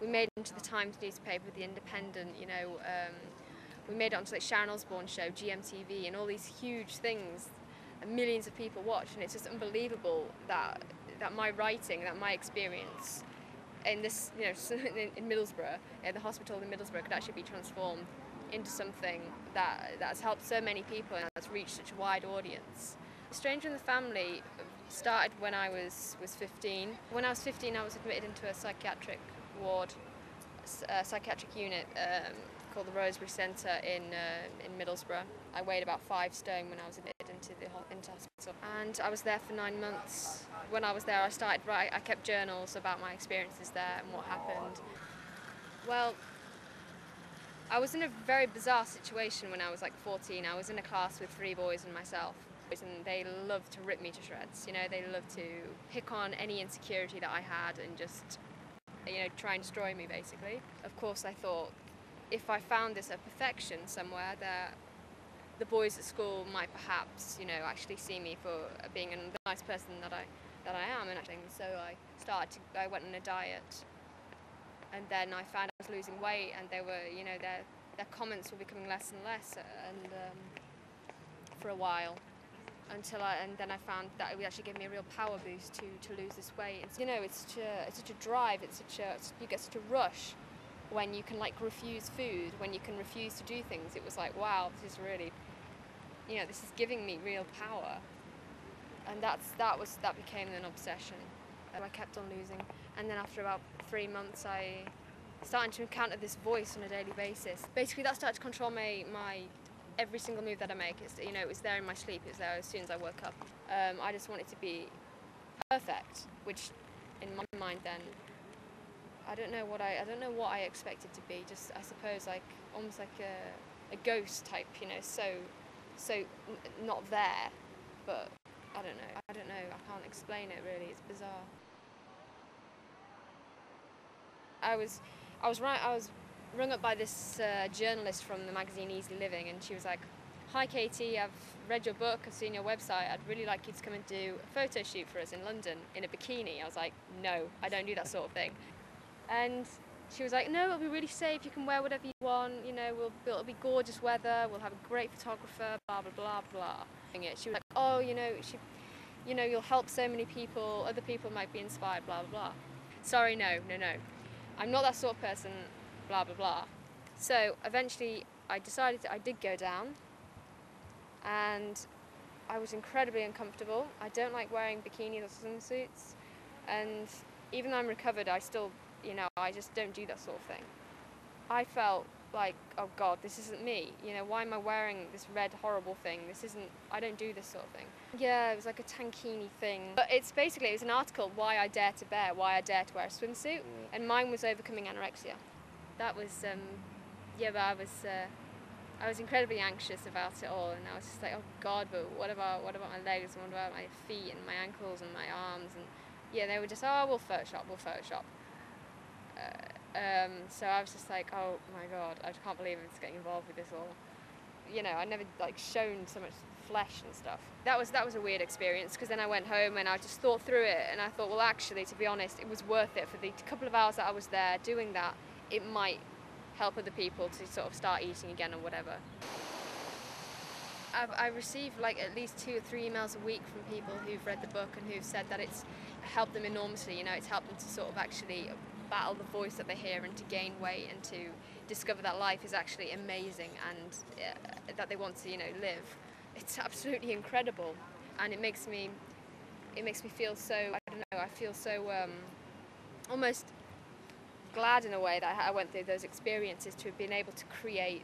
We made it onto the Times newspaper, the Independent, you know, we made it onto the Sharon Osbourne show, GMTV, and all these huge things, and millions of people watch, and it's just unbelievable that my writing, that my experience in this, you know, in Middlesbrough, at the hospital in Middlesbrough, could actually be transformed into something that's helped so many people and that's reached such a wide audience. A Stranger in the Family started when I was 15. When I was 15, I was admitted into a psychiatric ward, a psychiatric unit called the Rosebury Centre in Middlesbrough. I weighed about 5 stone when I was admitted into hospital, and I was there for 9 months. When I was there, I kept journals about my experiences there and what happened. Well, I was in a very bizarre situation when I was like 14. I was in a class with 3 boys and myself. And they love to rip me to shreds, you know, they love to pick on any insecurity that I had and just, you know, try and destroy me basically. Of course I thought, if I found this at perfection somewhere, that the boys at school might perhaps, you know, actually see me for being the nice person that I am, and so I went on a diet, and then I found I was losing weight, and they were, you know, their comments were becoming less and less, and for a while. And then I found that it would actually give me a real power boost to lose this weight. And, you know, it's such a drive. You get such a rush when you can like refuse food, when you can refuse to do things. It was like, wow, this is really, you know, this is giving me real power. And that became an obsession. And I kept on losing. And then after about 3 months, I started to encounter this voice on a daily basis. Basically, that started to control my every single move that I make. It's, you know, it was there in my sleep, it was there as soon as I woke up. I just wanted to be perfect, which in my mind then, I don't know what I expected to be, just I suppose like, almost like a ghost type, you know, so not there, but I don't know, I can't explain it really, it's bizarre. I was rung up by this journalist from the magazine Easy Living, and she was like, "Hi Katie, I've read your book, I've seen your website, I'd really like you to come and do a photo shoot for us in London in a bikini." I was like, "No, I don't do that sort of thing." And she was like, "No, it'll be really safe, you can wear whatever you want, you know, it'll be gorgeous weather, we'll have a great photographer, blah blah blah blah." She was like, "Oh, you know, you'll help so many people, other people might be inspired, blah blah blah." "Sorry, no, I'm not that sort of person, blah blah blah." So eventually I did go down, and I was incredibly uncomfortable. I don't like wearing bikinis or swimsuits, and even though I'm recovered, I still, you know, I just don't do that sort of thing. I felt like, oh god, this isn't me, you know, why am I wearing this red horrible thing, I don't do this sort of thing. Yeah, it was like a tankini thing, but it was an article, why I dare to wear a swimsuit, and mine was overcoming anorexia. That was, yeah, but I was incredibly anxious about it all, and I was just like, oh god, but what about my legs, and what about my feet, and my ankles, and my arms, and yeah, they were just, oh, we'll Photoshop. So I was just like, oh my god, I can't believe it's getting involved with this all. You know, I'd never like shown so much flesh and stuff. That was a weird experience, because then I went home and I just thought through it, and I thought, well actually, to be honest, it was worth it for the couple of hours that I was there doing that. It might help other people to sort of start eating again or whatever. I receive like at least 2 or 3 emails a week from people who've read the book and who've said that it's helped them enormously, you know, it's helped them to sort of actually battle the voice that they hear and to gain weight and to discover that life is actually amazing and that they want to, you know, live. It's absolutely incredible, and it makes me feel so, I don't know, I feel so almost glad in a way that I went through those experiences to have been able to create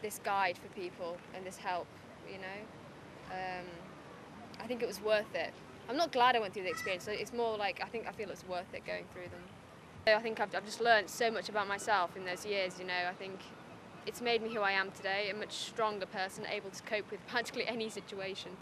this guide for people and this help, you know. I think it was worth it. I'm not glad I went through the experience, it's more like I feel it's worth it going through them. So I think I've just learned so much about myself in those years, you know. I think it's made me who I am today, a much stronger person, able to cope with practically any situation.